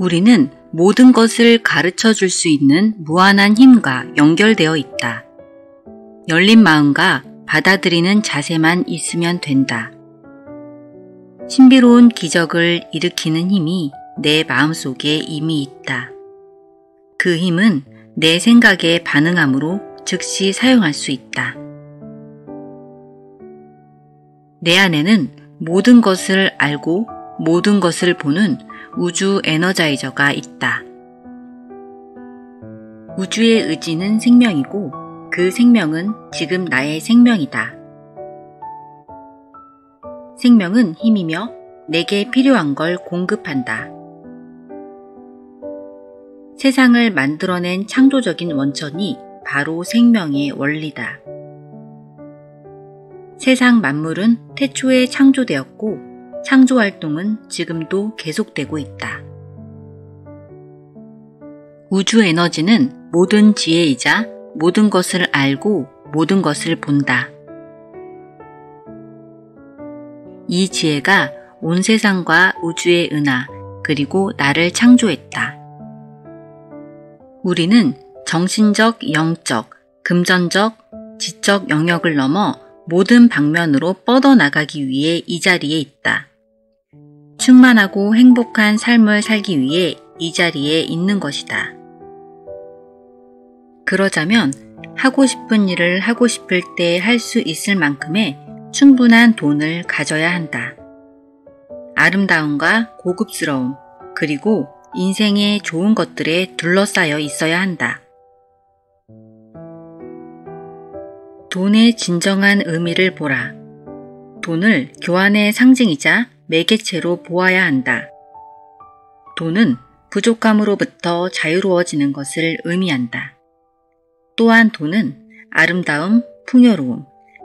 우리는 모든 것을 가르쳐 줄 수 있는 무한한 힘과 연결되어 있다. 열린 마음과 받아들이는 자세만 있으면 된다. 신비로운 기적을 일으키는 힘이 내 마음속에 이미 있다. 그 힘은 내 생각에 반응함으로 즉시 사용할 수 있다. 내 안에는 모든 것을 알고 모든 것을 보는 우주 에너자이저가 있다. 우주의 의지는 생명이고 그 생명은 지금 나의 생명이다. 생명은 힘이며 내게 필요한 걸 공급한다. 세상을 만들어낸 창조적인 원천이 바로 생명의 원리다. 세상 만물은 태초에 창조되었고 창조활동은 지금도 계속되고 있다. 우주에너지는 모든 지혜이자 모든 것을 알고 모든 것을 본다. 이 지혜가 온 세상과 우주의 은하 그리고 나를 창조했다. 우리는 정신적, 영적, 금전적, 지적 영역을 넘어 모든 방면으로 뻗어나가기 위해 이 자리에 있다. 충만하고 행복한 삶을 살기 위해 이 자리에 있는 것이다. 그러자면 하고 싶은 일을 하고 싶을 때 할 수 있을 만큼의 충분한 돈을 가져야 한다. 아름다움과 고급스러움, 그리고 인생의 좋은 것들에 둘러싸여 있어야 한다. 돈의 진정한 의미를 보라. 돈을 교환의 상징이자 매개체로 보아야 한다. 돈은 부족함으로부터 자유로워지는 것을 의미한다. 또한 돈은 아름다움, 풍요로움,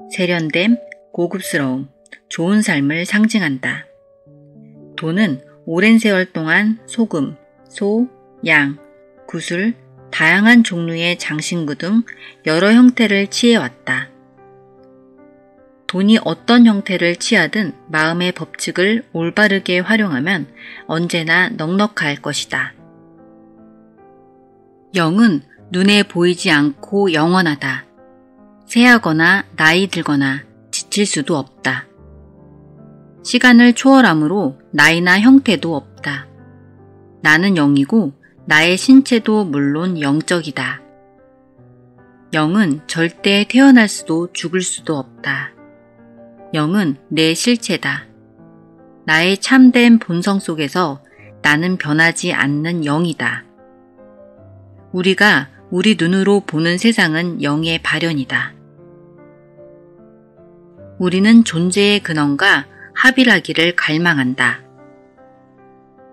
세련됨, 고급스러움, 좋은 삶을 상징한다. 돈은 오랜 세월 동안 소금, 소, 양, 구슬, 다양한 종류의 장신구 등 여러 형태를 취해왔다. 돈이 어떤 형태를 취하든 마음의 법칙을 올바르게 활용하면 언제나 넉넉할 것이다. 영은 눈에 보이지 않고 영원하다. 쇠하거나 나이 들거나 지칠 수도 없다. 시간을 초월함으로 나이나 형태도 없다. 나는 영이고 나의 신체도 물론 영적이다. 영은 절대 태어날 수도 죽을 수도 없다. 영은 내 실체다. 나의 참된 본성 속에서 나는 변하지 않는 영이다. 우리가 우리 눈으로 보는 세상은 영의 발현이다. 우리는 존재의 근원과 합일하기를 갈망한다.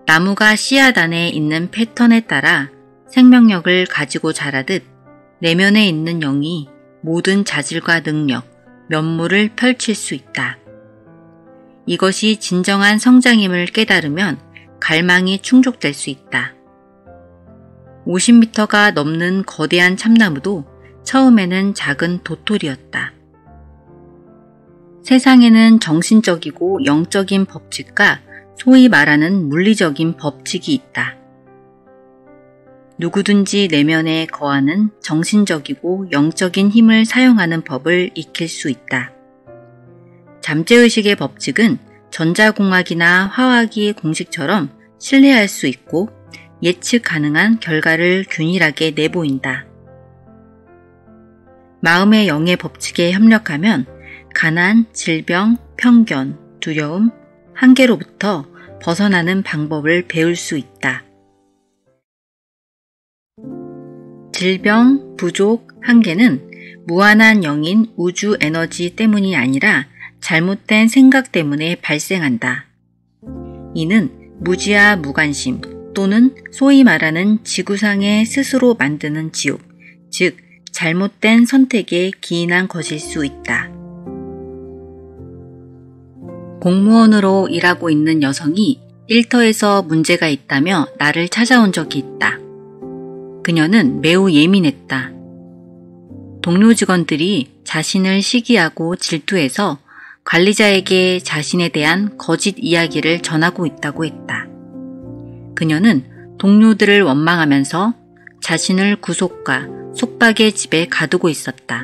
나무가 씨앗 안에 있는 패턴에 따라 생명력을 가지고 자라듯 내면에 있는 영이 모든 자질과 능력, 면모를 펼칠 수 있다. 이것이 진정한 성장임을 깨달으면 갈망이 충족될 수 있다. 50m가 넘는 거대한 참나무도 처음에는 작은 도토리였다. 세상에는 정신적이고 영적인 법칙과 소위 말하는 물리적인 법칙이 있다. 누구든지 내면에 거하는 정신적이고 영적인 힘을 사용하는 법을 익힐 수 있다. 잠재의식의 법칙은 전자공학이나 화학의 공식처럼 신뢰할 수 있고 예측 가능한 결과를 균일하게 내보인다. 마음의 영의 법칙에 협력하면 가난, 질병, 편견, 두려움, 한계로부터 벗어나는 방법을 배울 수 있다. 질병, 부족, 한계는 무한한 영인 우주 에너지 때문이 아니라 잘못된 생각 때문에 발생한다. 이는 무지와 무관심 또는 소위 말하는 지구상에 스스로 만드는 지옥, 즉 잘못된 선택에 기인한 것일 수 있다. 공무원으로 일하고 있는 여성이 일터에서 문제가 있다며 나를 찾아온 적이 있다. 그녀는 매우 예민했다. 동료 직원들이 자신을 시기하고 질투해서 관리자에게 자신에 대한 거짓 이야기를 전하고 있다고 했다. 그녀는 동료들을 원망하면서 자신을 구속과 속박의 집에 가두고 있었다.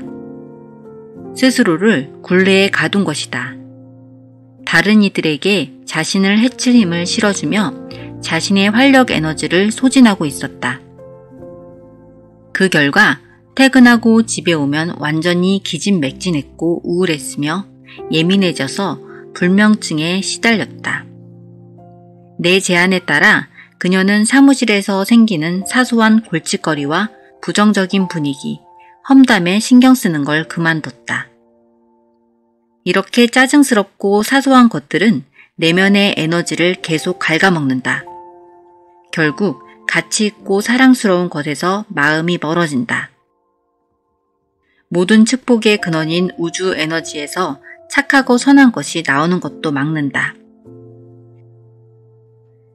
스스로를 굴레에 가둔 것이다. 다른 이들에게 자신을 해칠 힘을 실어주며 자신의 활력 에너지를 소진하고 있었다. 그 결과 퇴근하고 집에 오면 완전히 기진맥진했고 우울했으며 예민해져서 불면증에 시달렸다. 내 제안에 따라 그녀는 사무실에서 생기는 사소한 골칫거리와 부정적인 분위기, 험담에 신경 쓰는 걸 그만뒀다. 이렇게 짜증스럽고 사소한 것들은 내면의 에너지를 계속 갉아먹는다. 결국 가치 있고 사랑스러운 것에서 마음이 멀어진다. 모든 축복의 근원인 우주 에너지에서 착하고 선한 것이 나오는 것도 막는다.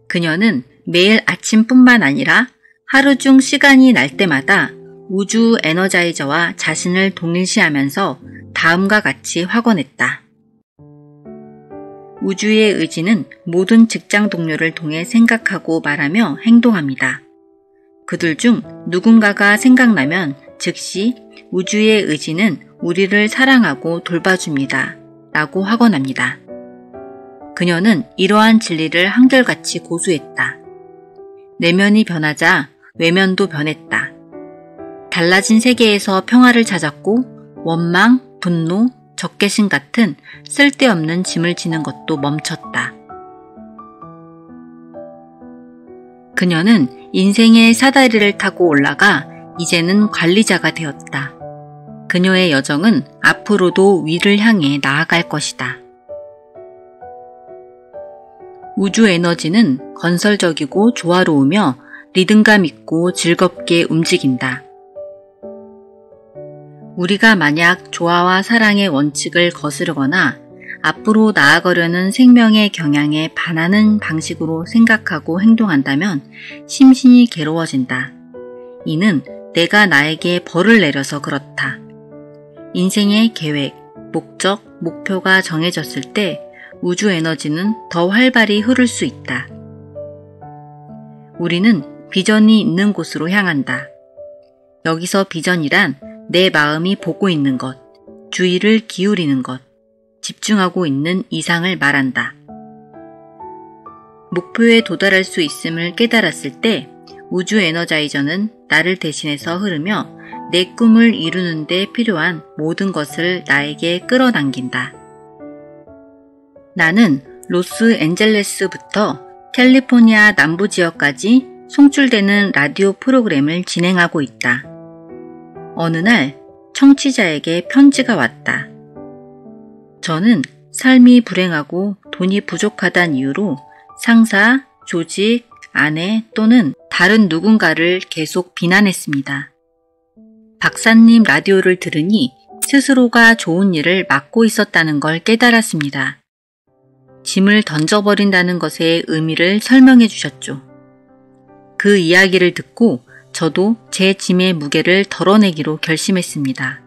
그녀는 매일 아침뿐만 아니라 하루 중 시간이 날 때마다 우주 에너자이저와 자신을 동일시하면서 다음과 같이 확언했다. 우주의 의지는 모든 직장 동료를 통해 생각하고 말하며 행동합니다. 그들 중 누군가가 생각나면 즉시 우주의 의지는 우리를 사랑하고 돌봐줍니다. 라고 확언합니다. 그녀는 이러한 진리를 한결같이 고수했다. 내면이 변하자 외면도 변했다. 달라진 세계에서 평화를 찾았고 원망, 분노, 적개심 같은 쓸데없는 짐을 지는 것도 멈췄다. 그녀는 인생의 사다리를 타고 올라가 이제는 관리자가 되었다. 그녀의 여정은 앞으로도 위를 향해 나아갈 것이다. 우주 에너지는 건설적이고 조화로우며 리듬감 있고 즐겁게 움직인다. 우리가 만약 조화와 사랑의 원칙을 거스르거나 앞으로 나아가려는 생명의 경향에 반하는 방식으로 생각하고 행동한다면 심신이 괴로워진다. 이는 내가 나에게 벌을 내려서 그렇다. 인생의 계획, 목적, 목표가 정해졌을 때 우주 에너지는 더 활발히 흐를 수 있다. 우리는 비전이 있는 곳으로 향한다. 여기서 비전이란 내 마음이 보고 있는 것, 주의를 기울이는 것, 집중하고 있는 이상을 말한다. 목표에 도달할 수 있음을 깨달았을 때 우주 에너자이저는 나를 대신해서 흐르며 내 꿈을 이루는 데 필요한 모든 것을 나에게 끌어당긴다. 나는 로스앤젤레스부터 캘리포니아 남부 지역까지 송출되는 라디오 프로그램을 진행하고 있다. 어느 날 청취자에게 편지가 왔다. 저는 삶이 불행하고 돈이 부족하단 이유로 상사, 조직, 아내 또는 다른 누군가를 계속 비난했습니다. 박사님 라디오를 들으니 스스로가 좋은 일을 막고 있었다는 걸 깨달았습니다. 짐을 던져버린다는 것의 의미를 설명해 주셨죠. 그 이야기를 듣고 저도 제 짐의 무게를 덜어내기로 결심했습니다.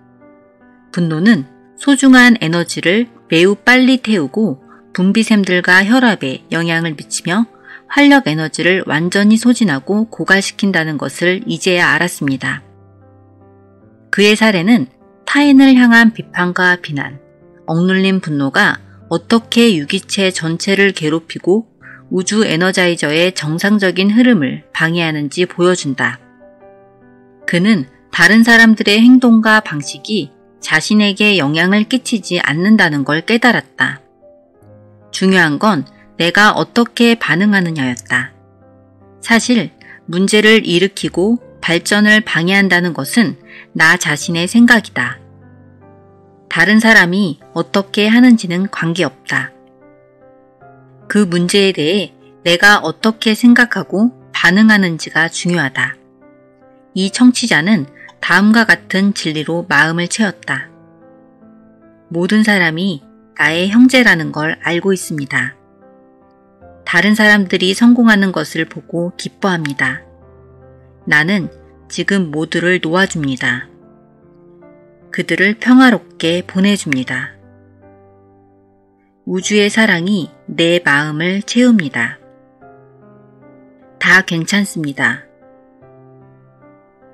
분노는 소중한 에너지를 매우 빨리 태우고 분비샘들과 혈압에 영향을 미치며 활력 에너지를 완전히 소진하고 고갈시킨다는 것을 이제야 알았습니다. 그의 사례는 타인을 향한 비판과 비난, 억눌린 분노가 어떻게 유기체 전체를 괴롭히고 우주 에너자이저의 정상적인 흐름을 방해하는지 보여준다. 그는 다른 사람들의 행동과 방식이 자신에게 영향을 끼치지 않는다는 걸 깨달았다. 중요한 건 내가 어떻게 반응하느냐였다. 사실 문제를 일으키고 발전을 방해한다는 것은 나 자신의 생각이다. 다른 사람이 어떻게 하는지는 관계없다. 그 문제에 대해 내가 어떻게 생각하고 반응하는지가 중요하다. 이 청취자는 다음과 같은 진리로 마음을 채웠다. 모든 사람이 나의 형제라는 걸 알고 있습니다. 다른 사람들이 성공하는 것을 보고 기뻐합니다. 나는 지금 모두를 놓아줍니다. 그들을 평화롭게 보내줍니다. 우주의 사랑이 내 마음을 채웁니다. 다 괜찮습니다.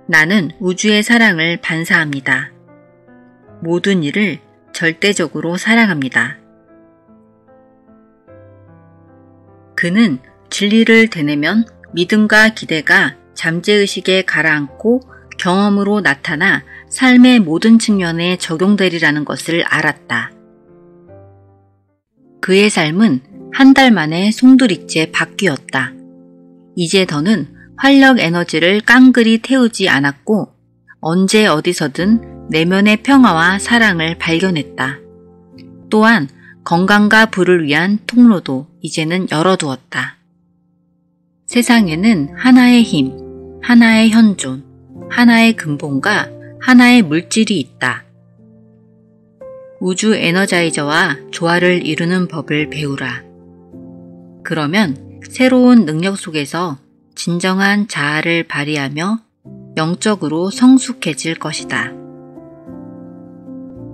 나는 우주의 사랑을 반사합니다. 모든 일을 절대적으로 사랑합니다. 그는 진리를 되뇌면 믿음과 기대가 잠재의식에 가라앉고 경험으로 나타나 삶의 모든 측면에 적용되리라는 것을 알았다. 그의 삶은 한 달 만에 송두리째 바뀌었다. 이제 더는 활력 에너지를 깡그리 태우지 않았고 언제 어디서든 내면의 평화와 사랑을 발견했다. 또한 건강과 부를 위한 통로도 이제는 열어두었다. 세상에는 하나의 힘, 하나의 현존, 하나의 근본과 하나의 물질이 있다. 우주 에너자이저와 조화를 이루는 법을 배우라. 그러면 새로운 능력 속에서 진정한 자아를 발휘하며 영적으로 성숙해질 것이다.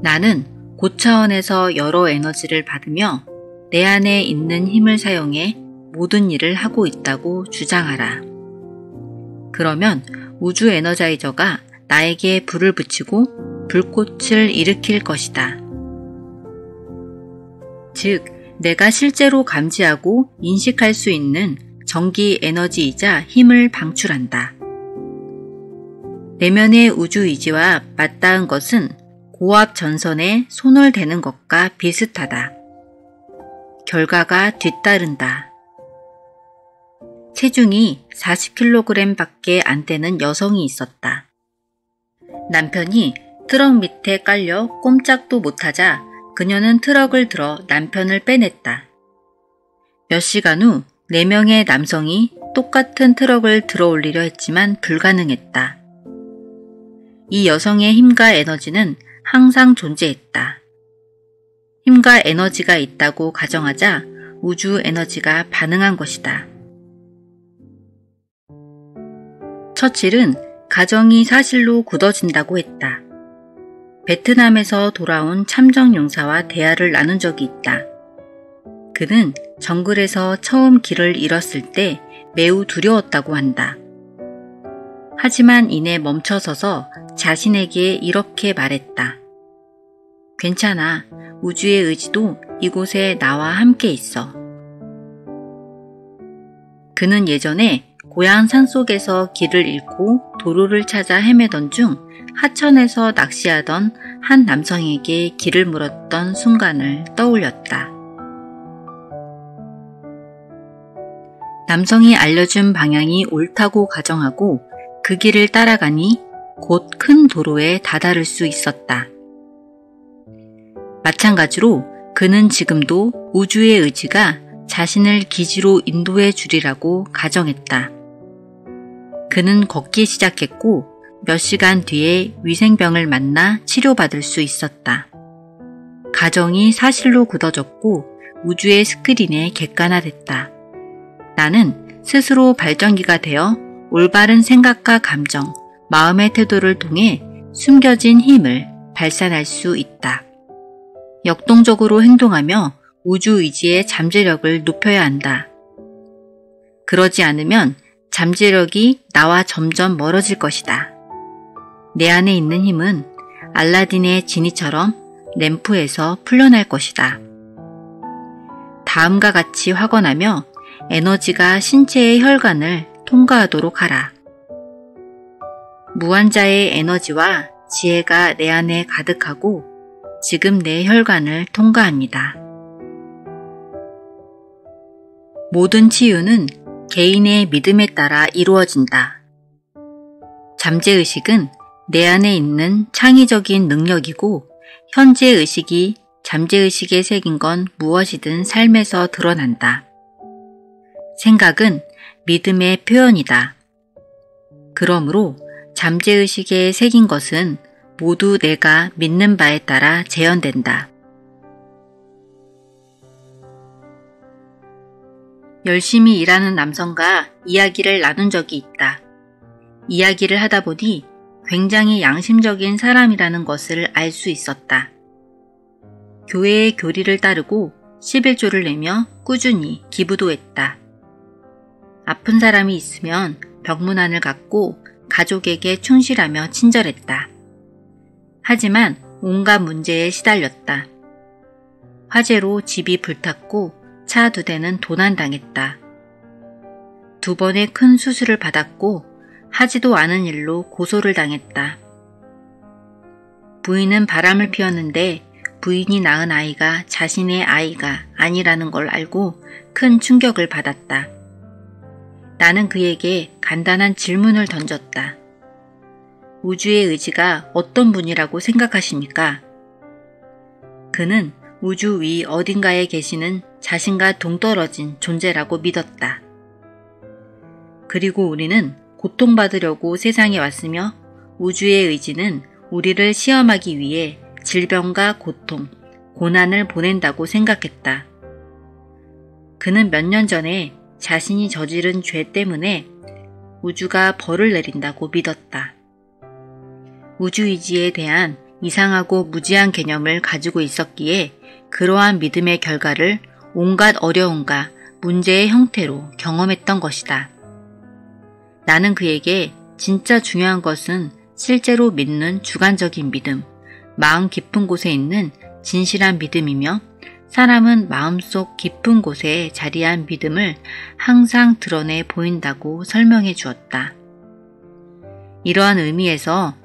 나는 고차원에서 여러 에너지를 받으며 내 안에 있는 힘을 사용해 모든 일을 하고 있다고 주장하라. 그러면 우주 에너자이저가 나에게 불을 붙이고 불꽃을 일으킬 것이다. 즉, 내가 실제로 감지하고 인식할 수 있는 전기 에너지이자 힘을 방출한다. 내면의 우주 의지와 맞닿은 것은 고압 전선에 손을 대는 것과 비슷하다. 결과가 뒤따른다. 체중이 40kg밖에 안 되는 여성이 있었다. 남편이 트럭 밑에 깔려 꼼짝도 못하자 그녀는 트럭을 들어 남편을 빼냈다. 몇 시간 후 4명의 남성이 똑같은 트럭을 들어 올리려 했지만 불가능했다. 이 여성의 힘과 에너지는 항상 존재했다. 힘과 에너지가 있다고 가정하자 우주 에너지가 반응한 것이다. 처칠은 가정이 사실로 굳어진다고 했다. 베트남에서 돌아온 참정 용사와 대화를 나눈 적이 있다. 그는 정글에서 처음 길을 잃었을 때 매우 두려웠다고 한다. 하지만 이내 멈춰서서 자신에게 이렇게 말했다. 괜찮아. 우주의 의지도 이곳에 나와 함께 있어. 그는 예전에 고향 산속에서 길을 잃고 도로를 찾아 헤매던 중 하천에서 낚시하던 한 남성에게 길을 물었던 순간을 떠올렸다. 남성이 알려준 방향이 옳다고 가정하고 그 길을 따라가니 곧 큰 도로에 다다를 수 있었다. 마찬가지로 그는 지금도 우주의 의지가 자신을 기지로 인도해 주리라고 가정했다. 그는 걷기 시작했고 몇 시간 뒤에 위생병을 만나 치료받을 수 있었다. 가정이 사실로 굳어졌고 우주의 스크린에 객관화됐다. 나는 스스로 발전기가 되어 올바른 생각과 감정, 마음의 태도를 통해 숨겨진 힘을 발산할 수 있다. 역동적으로 행동하며 우주 의지의 잠재력을 높여야 한다. 그러지 않으면 잠재력이 나와 점점 멀어질 것이다. 내 안에 있는 힘은 알라딘의 지니처럼 램프에서 풀려날 것이다. 다음과 같이 확언하며 에너지가 신체의 혈관을 통과하도록 하라. 무한자의 에너지와 지혜가 내 안에 가득하고 지금 내 혈관을 통과합니다. 모든 치유는 개인의 믿음에 따라 이루어진다. 잠재의식은 내 안에 있는 창의적인 능력이고 현재의식이 잠재의식의 색인 건 무엇이든 삶에서 드러난다. 생각은 믿음의 표현이다. 그러므로 잠재의식의 색인 것은 모두 내가 믿는 바에 따라 재현된다. 열심히 일하는 남성과 이야기를 나눈 적이 있다. 이야기를 하다 보니 굉장히 양심적인 사람이라는 것을 알 수 있었다. 교회의 교리를 따르고 11조를 내며 꾸준히 기부도 했다. 아픈 사람이 있으면 병문안을 갔고 가족에게 충실하며 친절했다. 하지만 온갖 문제에 시달렸다. 화재로 집이 불탔고 차 2대는 도난당했다. 2번의 큰 수술을 받았고 하지도 않은 일로 고소를 당했다. 부인은 바람을 피웠는데 부인이 낳은 아이가 자신의 아이가 아니라는 걸 알고 큰 충격을 받았다. 나는 그에게 간단한 질문을 던졌다. 우주의 의지가 어떤 분이라고 생각하십니까? 그는 우주 위 어딘가에 계시는 자신과 동떨어진 존재라고 믿었다. 그리고 우리는 고통받으려고 세상에 왔으며 우주의 의지는 우리를 시험하기 위해 질병과 고통, 고난을 보낸다고 생각했다. 그는 몇 년 전에 자신이 저지른 죄 때문에 우주가 벌을 내린다고 믿었다. 우주 의지에 대한 이상하고 무지한 개념을 가지고 있었기에 그러한 믿음의 결과를 온갖 어려움과 문제의 형태로 경험했던 것이다. 나는 그에게 진짜 중요한 것은 실제로 믿는 주관적인 믿음, 마음 깊은 곳에 있는 진실한 믿음이며 사람은 마음속 깊은 곳에 자리한 믿음을 항상 드러내 보인다고 설명해 주었다. 이러한 의미에서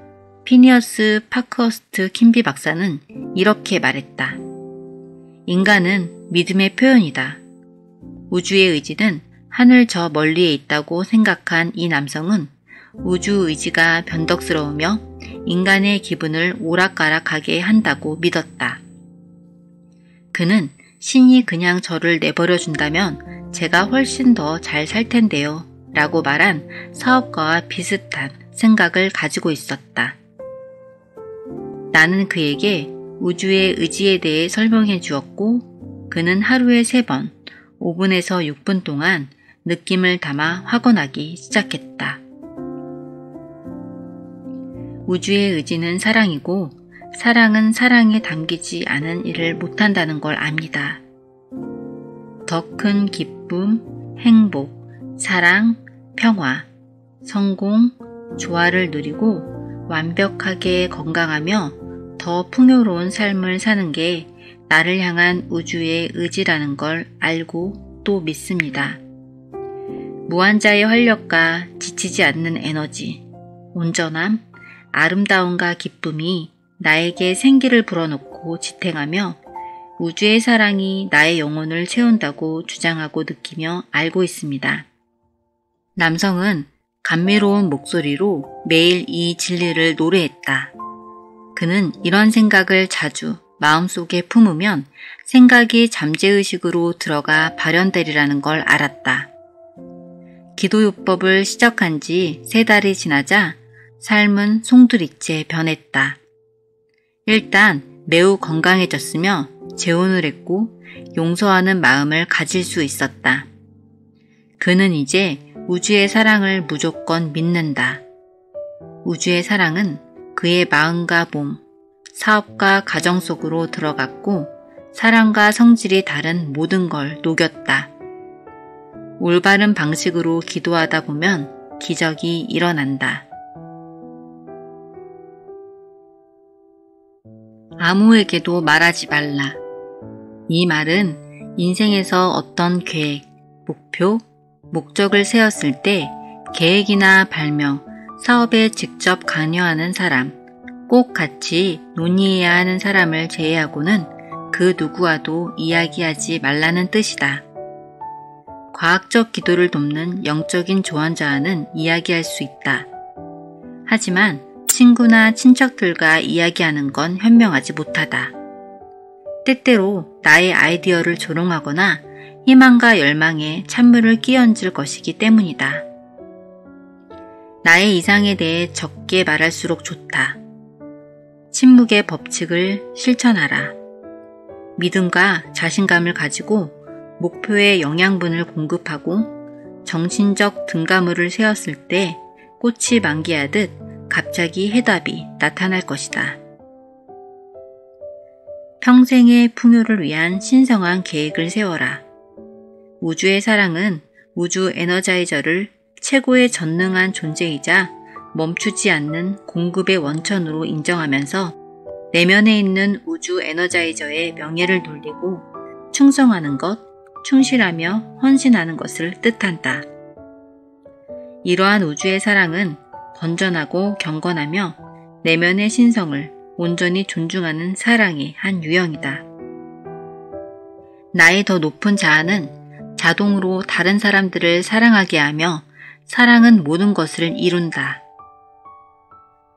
피니어스 파크허스트 킴비 박사는 이렇게 말했다. 인간은 믿음의 표현이다. 우주의 의지는 하늘 저 멀리에 있다고 생각한 이 남성은 우주 의지가 변덕스러우며 인간의 기분을 오락가락하게 한다고 믿었다. 그는 신이 그냥 저를 내버려 준다면 제가 훨씬 더 잘 살 텐데요 라고 말한 사업가와 비슷한 생각을 가지고 있었다. 나는 그에게 우주의 의지에 대해 설명해 주었고 그는 하루에 3번, 5분에서 6분 동안 느낌을 담아 확언하기 시작했다. 우주의 의지는 사랑이고 사랑은 사랑에 담기지 않은 일을 못한다는 걸 압니다. 더 큰 기쁨, 행복, 사랑, 평화, 성공, 조화를 누리고 완벽하게 건강하며 더 풍요로운 삶을 사는 게 나를 향한 우주의 의지라는 걸 알고 또 믿습니다. 무한자의 활력과 지치지 않는 에너지, 온전함, 아름다움과 기쁨이 나에게 생기를 불어넣고 지탱하며 우주의 사랑이 나의 영혼을 채운다고 주장하고 느끼며 알고 있습니다. 남성은 감미로운 목소리로 매일 이 진리를 노래했다. 그는 이런 생각을 자주 마음속에 품으면 생각이 잠재의식으로 들어가 발현되리라는 걸 알았다. 기도요법을 시작한 지 3달이 지나자 삶은 송두리째 변했다. 일단 매우 건강해졌으며 재혼을 했고 용서하는 마음을 가질 수 있었다. 그는 이제 우주의 사랑을 무조건 믿는다. 우주의 사랑은 그의 마음과 몸, 사업과 가정 속으로 들어갔고 사랑과 성질이 다른 모든 걸 녹였다. 올바른 방식으로 기도하다 보면 기적이 일어난다. 아무에게도 말하지 말라. 이 말은 인생에서 어떤 계획, 목표, 목적을 세웠을 때 계획이나 발명, 사업에 직접 관여하는 사람, 꼭 같이 논의해야 하는 사람을 제외하고는 그 누구와도 이야기하지 말라는 뜻이다. 과학적 기도를 돕는 영적인 조언자와는 이야기할 수 있다. 하지만 친구나 친척들과 이야기하는 건 현명하지 못하다. 때때로 나의 아이디어를 조롱하거나 희망과 열망에 찬물을 끼얹을 것이기 때문이다. 나의 이상에 대해 적게 말할수록 좋다. 침묵의 법칙을 실천하라. 믿음과 자신감을 가지고 목표에 영양분을 공급하고 정신적 등가물을 세웠을 때 꽃이 만개하듯 갑자기 해답이 나타날 것이다. 평생의 풍요를 위한 신성한 계획을 세워라. 우주의 사랑은 우주 에너자이저를 최고의 전능한 존재이자 멈추지 않는 공급의 원천으로 인정하면서 내면에 있는 우주 에너자이저의 명예를 돌리고 충성하는 것, 충실하며 헌신하는 것을 뜻한다. 이러한 우주의 사랑은 건전하고 경건하며 내면의 신성을 온전히 존중하는 사랑의 한 유형이다. 나의 더 높은 자아는 자동으로 다른 사람들을 사랑하게 하며 사랑은 모든 것을 이룬다.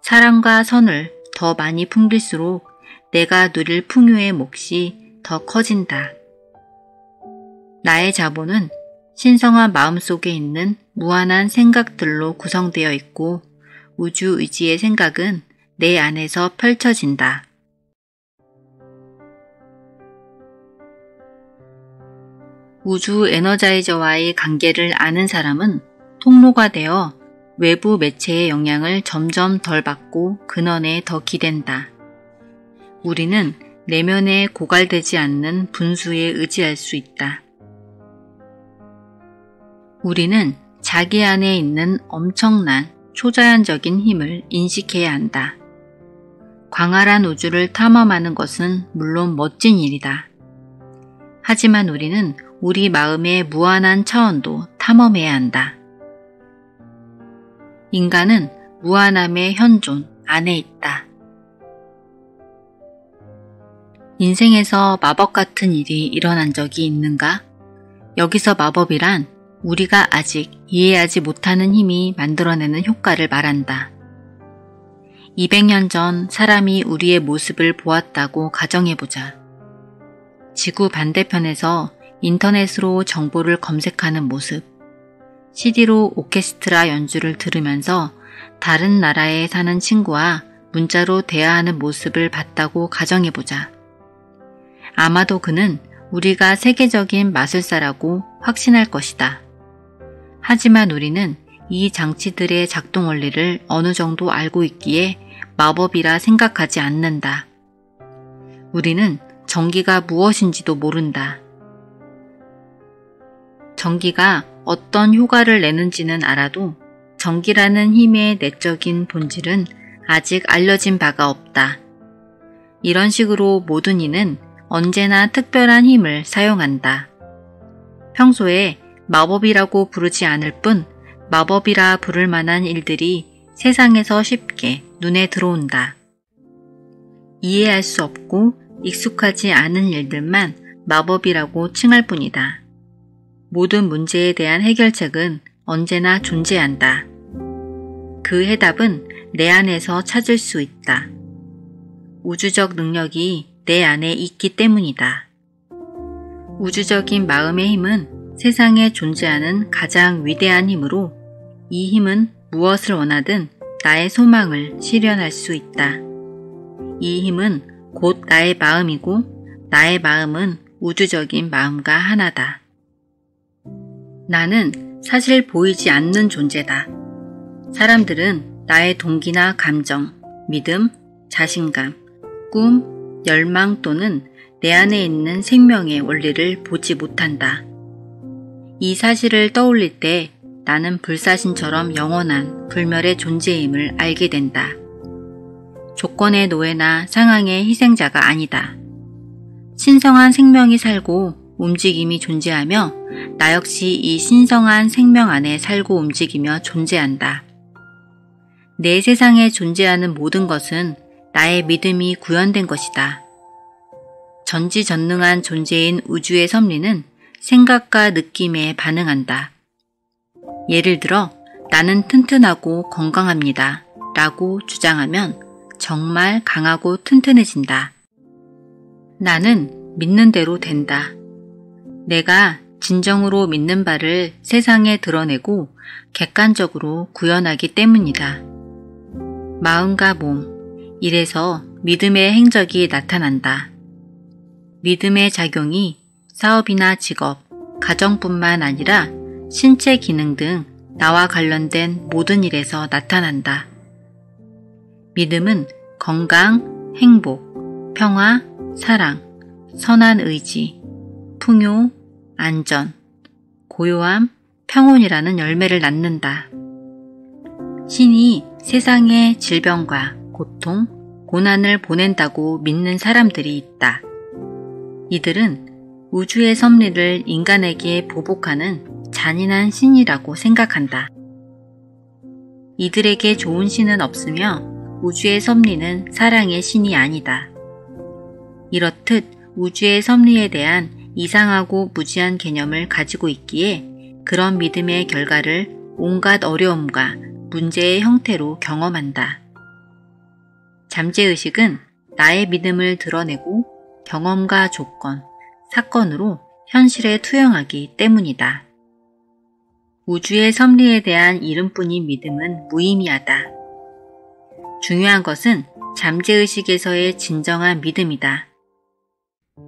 사랑과 선을 더 많이 풍길수록 내가 누릴 풍요의 몫이 더 커진다. 나의 자본은 신성한 마음속에 있는 무한한 생각들로 구성되어 있고 우주 의지의 생각은 내 안에서 펼쳐진다. 우주 에너자이저와의 관계를 아는 사람은 통로가 되어 외부 매체의 영향을 점점 덜 받고 근원에 더 기댄다. 우리는 내면에 고갈되지 않는 분수에 의지할 수 있다. 우리는 자기 안에 있는 엄청난 초자연적인 힘을 인식해야 한다. 광활한 우주를 탐험하는 것은 물론 멋진 일이다. 하지만 우리는 우리 마음의 무한한 차원도 탐험해야 한다. 인간은 무한함의 현존 안에 있다. 인생에서 마법 같은 일이 일어난 적이 있는가? 여기서 마법이란 우리가 아직 이해하지 못하는 힘이 만들어내는 효과를 말한다. 200년 전 사람이 우리의 모습을 보았다고 가정해보자. 지구 반대편에서 인터넷으로 정보를 검색하는 모습, CD로 오케스트라 연주를 들으면서 다른 나라에 사는 친구와 문자로 대화하는 모습을 봤다고 가정해보자. 아마도 그는 우리가 세계적인 마술사라고 확신할 것이다. 하지만 우리는 이 장치들의 작동 원리를 어느 정도 알고 있기에 마법이라 생각하지 않는다. 우리는 전기가 무엇인지도 모른다. 전기가 어떤 효과를 내는지는 알아도 전기라는 힘의 내적인 본질은 아직 알려진 바가 없다. 이런 식으로 모든 이는 언제나 특별한 힘을 사용한다. 평소에 마법이라고 부르지 않을 뿐 마법이라 부를 만한 일들이 세상에서 쉽게 눈에 들어온다. 이해할 수 없고 익숙하지 않은 일들만 마법이라고 칭할 뿐이다. 모든 문제에 대한 해결책은 언제나 존재한다. 그 해답은 내 안에서 찾을 수 있다. 우주적 능력이 내 안에 있기 때문이다. 우주적인 마음의 힘은 세상에 존재하는 가장 위대한 힘으로 이 힘은 무엇을 원하든 나의 소망을 실현할 수 있다. 이 힘은 곧 나의 마음이고 나의 마음은 우주적인 마음과 하나다. 나는 사실 보이지 않는 존재다. 사람들은 나의 동기나 감정, 믿음, 자신감, 꿈, 열망 또는 내 안에 있는 생명의 원리를 보지 못한다. 이 사실을 떠올릴 때 나는 불사신처럼 영원한 불멸의 존재임을 알게 된다. 조건의 노예나 상황의 희생자가 아니다. 신성한 생명이 살고 움직임이 존재하며 나 역시 이 신성한 생명 안에 살고 움직이며 존재한다. 내 세상에 존재하는 모든 것은 나의 믿음이 구현된 것이다. 전지전능한 존재인 우주의 섭리는 생각과 느낌에 반응한다. 예를 들어 나는 튼튼하고 건강합니다 라고 주장하면 정말 강하고 튼튼해진다. 나는 믿는 대로 된다. 내가 진정으로 믿는 바를 세상에 드러내고 객관적으로 구현하기 때문이다. 마음과 몸, 이래서 믿음의 행적이 나타난다. 믿음의 작용이 사업이나 직업, 가정뿐만 아니라 신체 기능 등 나와 관련된 모든 일에서 나타난다. 믿음은 건강, 행복, 평화, 사랑, 선한 의지, 풍요, 안전, 고요함, 평온이라는 열매를 낳는다. 신이 세상에 질병과 고통, 고난을 보낸다고 믿는 사람들이 있다. 이들은 우주의 섭리를 인간에게 보복하는 잔인한 신이라고 생각한다. 이들에게 좋은 신은 없으며 우주의 섭리는 사랑의 신이 아니다. 이렇듯 우주의 섭리에 대한 이상하고 무지한 개념을 가지고 있기에 그런 믿음의 결과를 온갖 어려움과 문제의 형태로 경험한다. 잠재의식은 나의 믿음을 드러내고 경험과 조건, 사건으로 현실에 투영하기 때문이다. 우주의 섭리에 대한 이름뿐인 믿음은 무의미하다. 중요한 것은 잠재의식에서의 진정한 믿음이다.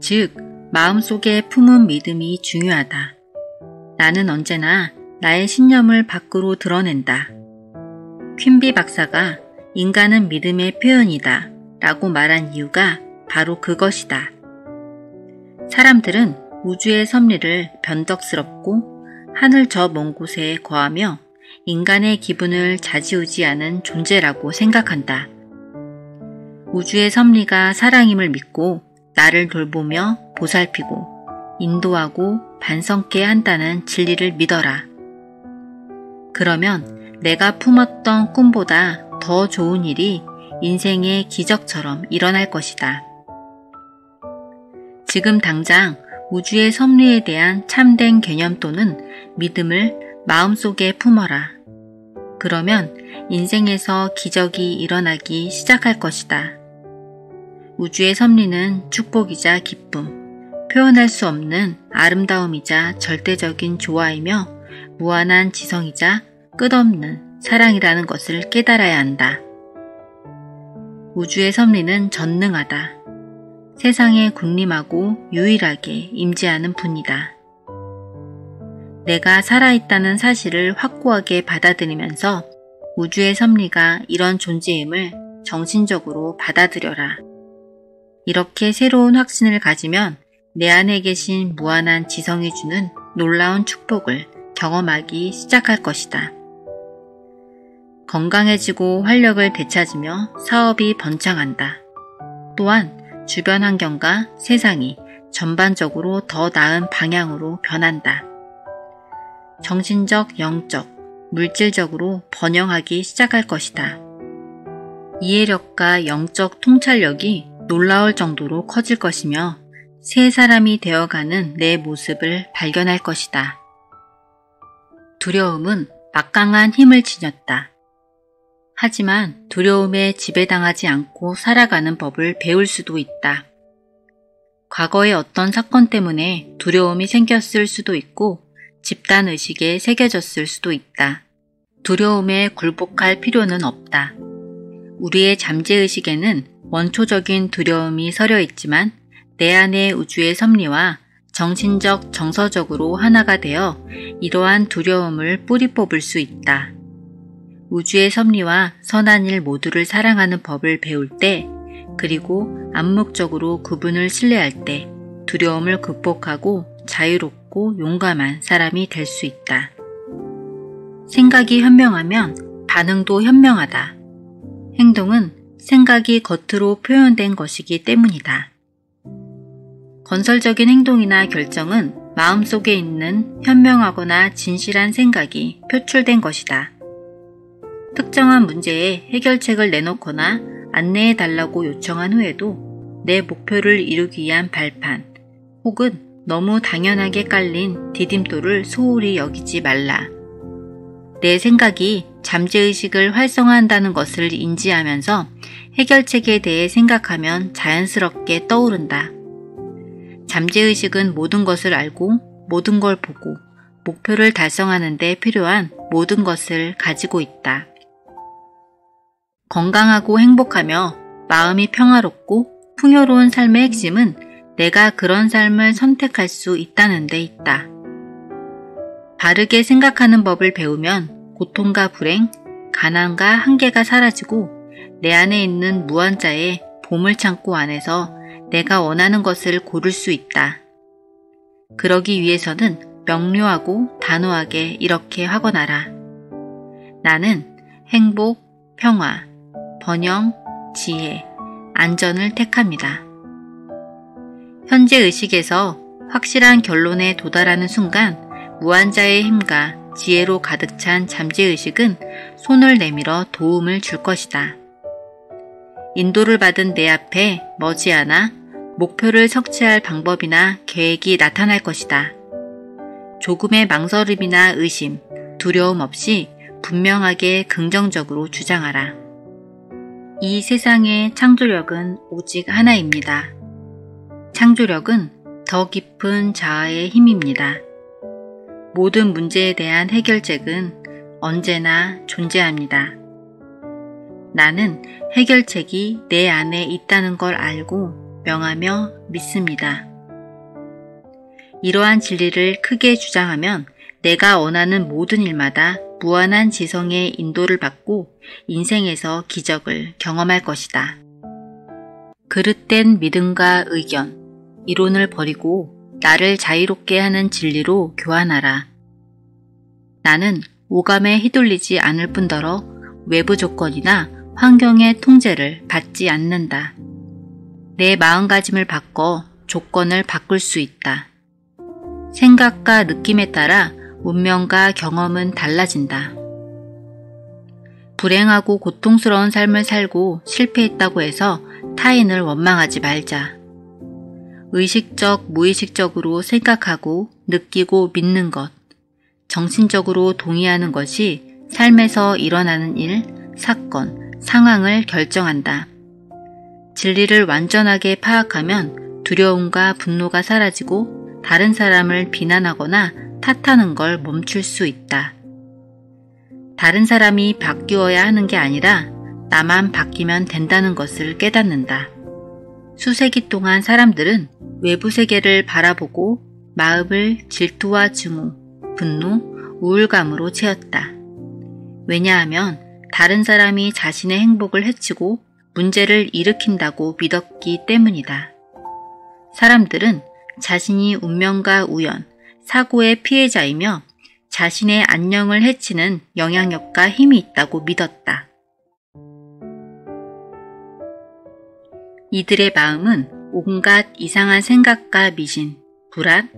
즉, 마음속에 품은 믿음이 중요하다. 나는 언제나 나의 신념을 밖으로 드러낸다. 퀸비 박사가 인간은 믿음의 표현이다 라고 말한 이유가 바로 그것이다. 사람들은 우주의 섭리를 변덕스럽고 하늘 저 먼 곳에 거하며 인간의 기분을 좌지우지하는 존재라고 생각한다. 우주의 섭리가 사랑임을 믿고 나를 돌보며 보살피고 인도하고 반성케 한다는 진리를 믿어라. 그러면 내가 품었던 꿈보다 더 좋은 일이 인생의 기적처럼 일어날 것이다. 지금 당장 우주의 섭리에 대한 참된 개념 또는 믿음을 마음속에 품어라. 그러면 인생에서 기적이 일어나기 시작할 것이다. 우주의 섭리는 축복이자 기쁨, 표현할 수 없는 아름다움이자 절대적인 조화이며 무한한 지성이자 끝없는 사랑이라는 것을 깨달아야 한다. 우주의 섭리는 전능하다. 세상에 군림하고 유일하게 임재하는 분이다. 내가 살아있다는 사실을 확고하게 받아들이면서 우주의 섭리가 이런 존재임을 정신적으로 받아들여라. 이렇게 새로운 확신을 가지면 내 안에 계신 무한한 지성이 주는 놀라운 축복을 경험하기 시작할 것이다. 건강해지고 활력을 되찾으며 사업이 번창한다. 또한 주변 환경과 세상이 전반적으로 더 나은 방향으로 변한다. 정신적, 영적, 물질적으로 번영하기 시작할 것이다. 이해력과 영적 통찰력이 놀라울 정도로 커질 것이며 새 사람이 되어가는 내 모습을 발견할 것이다. 두려움은 막강한 힘을 지녔다. 하지만 두려움에 지배당하지 않고 살아가는 법을 배울 수도 있다. 과거의 어떤 사건 때문에 두려움이 생겼을 수도 있고 집단의식에 새겨졌을 수도 있다. 두려움에 굴복할 필요는 없다. 우리의 잠재의식에는 원초적인 두려움이 서려 있지만 내 안의 우주의 섭리와 정신적, 정서적으로 하나가 되어 이러한 두려움을 뿌리 뽑을 수 있다. 우주의 섭리와 선한 일 모두를 사랑하는 법을 배울 때, 그리고 암묵적으로 그분을 신뢰할 때 두려움을 극복하고 자유롭고 용감한 사람이 될 수 있다. 생각이 현명하면 반응도 현명하다. 행동은 생각이 겉으로 표현된 것이기 때문이다. 건설적인 행동이나 결정은 마음속에 있는 현명하거나 진실한 생각이 표출된 것이다. 특정한 문제에 해결책을 내놓거나 안내해달라고 요청한 후에도 내 목표를 이루기 위한 발판 혹은 너무 당연하게 깔린 디딤돌을 소홀히 여기지 말라. 내 생각이 잠재의식을 활성화한다는 것을 인지하면서 해결책에 대해 생각하면 자연스럽게 떠오른다. 잠재의식은 모든 것을 알고 모든 걸 보고 목표를 달성하는 데 필요한 모든 것을 가지고 있다. 건강하고 행복하며 마음이 평화롭고 풍요로운 삶의 핵심은 내가 그런 삶을 선택할 수 있다는 데 있다. 바르게 생각하는 법을 배우면 고통과 불행, 가난과 한계가 사라지고 내 안에 있는 무한자의 보물창고 안에서 내가 원하는 것을 고를 수 있다. 그러기 위해서는 명료하고 단호하게 이렇게 확언하라. 나는 행복, 평화, 번영, 지혜, 안전을 택합니다. 현재 의식에서 확실한 결론에 도달하는 순간 무한자의 힘과 지혜로 가득 찬 잠재의식은 손을 내밀어 도움을 줄 것이다. 인도를 받은 내 앞에 머지않아 목표를 성취할 방법이나 계획이 나타날 것이다. 조금의 망설임이나 의심, 두려움 없이 분명하게 긍정적으로 주장하라. 이 세상의 창조력은 오직 하나입니다. 창조력은 더 깊은 자아의 힘입니다. 모든 문제에 대한 해결책은 언제나 존재합니다. 나는 해결책이 내 안에 있다는 걸 알고 명하며 믿습니다. 이러한 진리를 크게 주장하면 내가 원하는 모든 일마다 무한한 지성의 인도를 받고 인생에서 기적을 경험할 것이다. 그릇된 믿음과 의견, 이론을 버리고 나를 자유롭게 하는 진리로 교환하라. 나는 오감에 휘둘리지 않을 뿐더러 외부 조건이나 환경의 통제를 받지 않는다. 내 마음가짐을 바꿔 조건을 바꿀 수 있다. 생각과 느낌에 따라 운명과 경험은 달라진다. 불행하고 고통스러운 삶을 살고 실패했다고 해서 타인을 원망하지 말자. 의식적, 무의식적으로 생각하고 느끼고 믿는 것, 정신적으로 동의하는 것이 삶에서 일어나는 일, 사건, 상황을 결정한다. 진리를 완전하게 파악하면 두려움과 분노가 사라지고 다른 사람을 비난하거나 탓하는 걸 멈출 수 있다. 다른 사람이 바뀌어야 하는 게 아니라 나만 바뀌면 된다는 것을 깨닫는다. 수세기 동안 사람들은 외부 세계를 바라보고 마음을 질투와 증오, 분노, 우울감으로 채웠다. 왜냐하면 다른 사람이 자신의 행복을 해치고 문제를 일으킨다고 믿었기 때문이다. 사람들은 자신이 운명과 우연, 사고의 피해자이며 자신의 안녕을 해치는 영향력과 힘이 있다고 믿었다. 이들의 마음은 온갖 이상한 생각과 미신, 불안,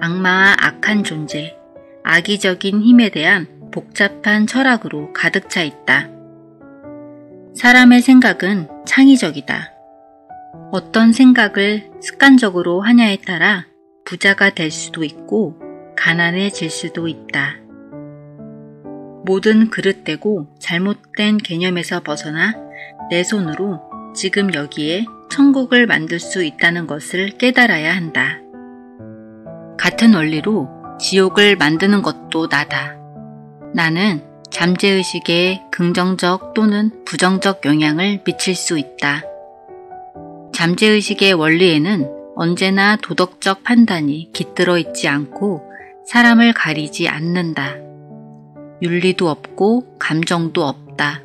악마와 악한 존재, 악의적인 힘에 대한 복잡한 철학으로 가득 차 있다. 사람의 생각은 창의적이다. 어떤 생각을 습관적으로 하냐에 따라 부자가 될 수도 있고 가난해질 수도 있다. 모든 그릇되고 잘못된 개념에서 벗어나 내 손으로 지금 여기에 천국을 만들 수 있다는 것을 깨달아야 한다. 같은 원리로 지옥을 만드는 것도 나다. 나는 잠재의식에 긍정적 또는 부정적 영향을 미칠 수 있다. 잠재의식의 원리에는 언제나 도덕적 판단이 깃들어 있지 않고 사람을 가리지 않는다. 윤리도 없고 감정도 없다.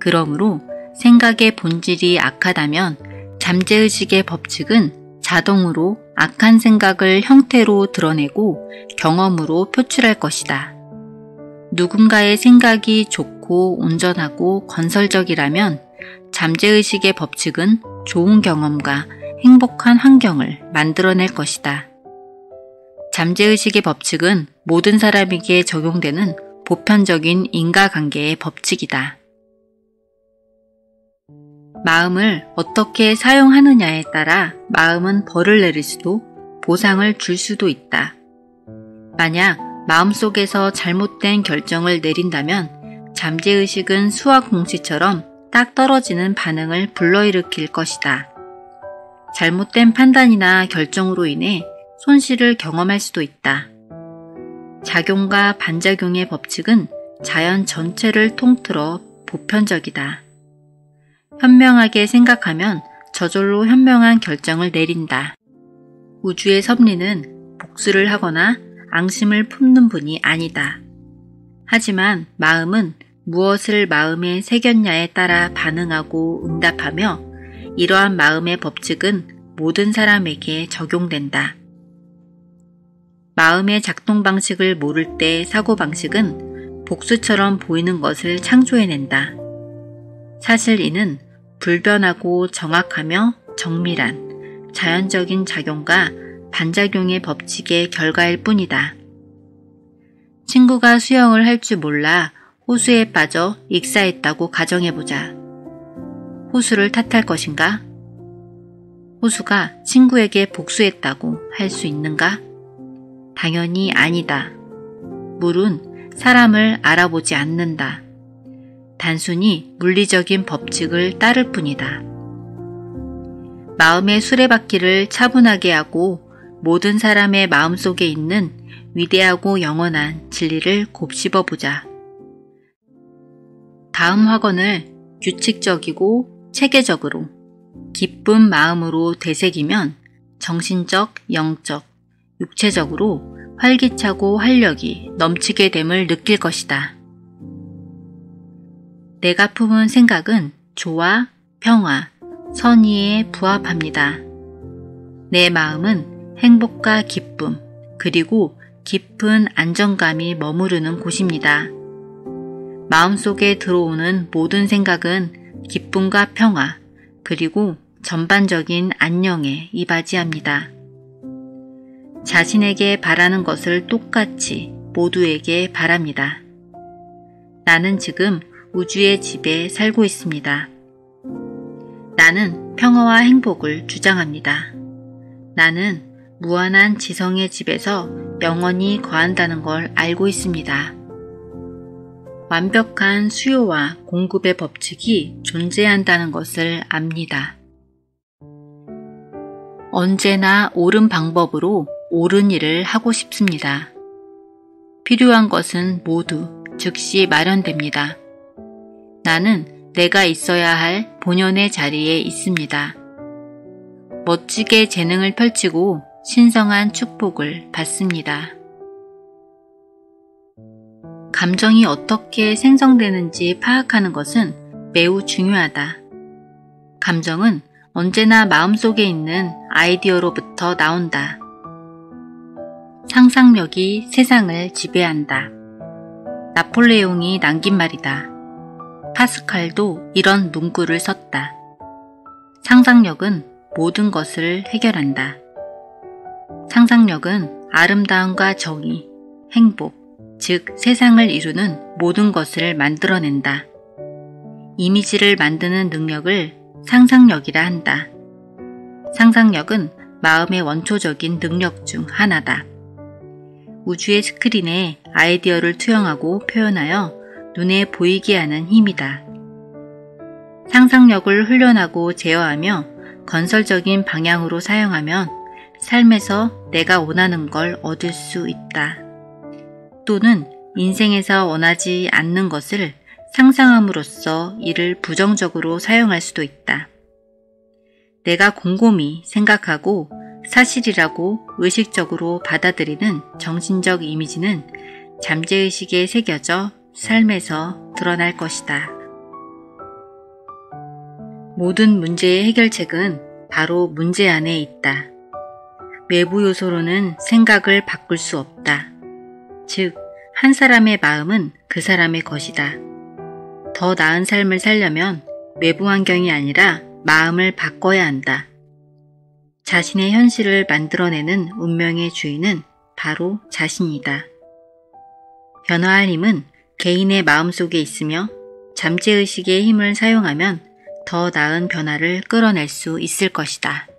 그러므로 생각의 본질이 악하다면 잠재의식의 법칙은 자동으로 악한 생각을 형태로 드러내고 경험으로 표출할 것이다. 누군가의 생각이 좋고 온전하고 건설적이라면 잠재의식의 법칙은 좋은 경험과 행복한 환경을 만들어낼 것이다. 잠재의식의 법칙은 모든 사람에게 적용되는 보편적인 인과관계의 법칙이다. 마음을 어떻게 사용하느냐에 따라 마음은 벌을 내릴 수도 보상을 줄 수도 있다. 만약 마음속에서 잘못된 결정을 내린다면 잠재의식은 수학 공식처럼 딱 떨어지는 반응을 불러일으킬 것이다. 잘못된 판단이나 결정으로 인해 손실을 경험할 수도 있다. 작용과 반작용의 법칙은 자연 전체를 통틀어 보편적이다. 현명하게 생각하면 저절로 현명한 결정을 내린다. 우주의 섭리는 복수를 하거나 앙심을 품는 분이 아니다. 하지만 마음은 무엇을 마음에 새겼냐에 따라 반응하고 응답하며 이러한 마음의 법칙은 모든 사람에게 적용된다. 마음의 작동 방식을 모를 때 사고방식은 복수처럼 보이는 것을 창조해낸다. 사실 이는 불변하고 정확하며 정밀한 자연적인 작용과 반작용의 법칙의 결과일 뿐이다. 친구가 수영을 할 줄 몰라 호수에 빠져 익사했다고 가정해보자. 호수를 탓할 것인가? 호수가 친구에게 복수했다고 할 수 있는가? 당연히 아니다. 물은 사람을 알아보지 않는다. 단순히 물리적인 법칙을 따를 뿐이다. 마음의 수레바퀴를 차분하게 하고 모든 사람의 마음속에 있는 위대하고 영원한 진리를 곱씹어 보자. 다음 학원을 규칙적이고 체계적으로 기쁜 마음으로 되새기면 정신적, 영적, 육체적으로 활기차고 활력이 넘치게 됨을 느낄 것이다. 내가 품은 생각은 조화, 평화, 선의에 부합합니다. 내 마음은 행복과 기쁨, 그리고 깊은 안정감이 머무르는 곳입니다. 마음속에 들어오는 모든 생각은 기쁨과 평화, 그리고 전반적인 안녕에 이바지합니다. 자신에게 바라는 것을 똑같이 모두에게 바랍니다. 나는 지금 우주의 집에 살고 있습니다. 나는 평화와 행복을 주장합니다. 나는 무한한 지성의 집에서 영원히 거한다는 걸 알고 있습니다. 완벽한 수요와 공급의 법칙이 존재한다는 것을 압니다. 언제나 옳은 방법으로 옳은 일을 하고 싶습니다. 필요한 것은 모두 즉시 마련됩니다. 나는 내가 있어야 할 본연의 자리에 있습니다. 멋지게 재능을 펼치고 신성한 축복을 받습니다. 감정이 어떻게 생성되는지 파악하는 것은 매우 중요하다. 감정은 언제나 마음속에 있는 아이디어로부터 나온다. 상상력이 세상을 지배한다. 나폴레옹이 남긴 말이다. 파스칼도 이런 문구를 썼다. 상상력은 모든 것을 해결한다. 상상력은 아름다움과 정의, 행복, 즉 세상을 이루는 모든 것을 만들어낸다. 이미지를 만드는 능력을 상상력이라 한다. 상상력은 마음의 원초적인 능력 중 하나다. 우주의 스크린에 아이디어를 투영하고 표현하여 눈에 보이게 하는 힘이다. 상상력을 훈련하고 제어하며 건설적인 방향으로 사용하면 삶에서 내가 원하는 걸 얻을 수 있다. 또는 인생에서 원하지 않는 것을 상상함으로써 이를 부정적으로 사용할 수도 있다. 내가 곰곰이 생각하고 사실이라고 의식적으로 받아들이는 정신적 이미지는 잠재의식에 새겨져 삶에서 드러날 것이다. 모든 문제의 해결책은 바로 문제 안에 있다. 외부 요소로는 생각을 바꿀 수 없다. 즉, 한 사람의 마음은 그 사람의 것이다. 더 나은 삶을 살려면 외부 환경이 아니라 마음을 바꿔야 한다. 자신의 현실을 만들어내는 운명의 주인은 바로 자신이다. 변화할 힘은 개인의 마음속에 있으며 잠재의식의 힘을 사용하면 더 나은 변화를 끌어낼 수 있을 것이다.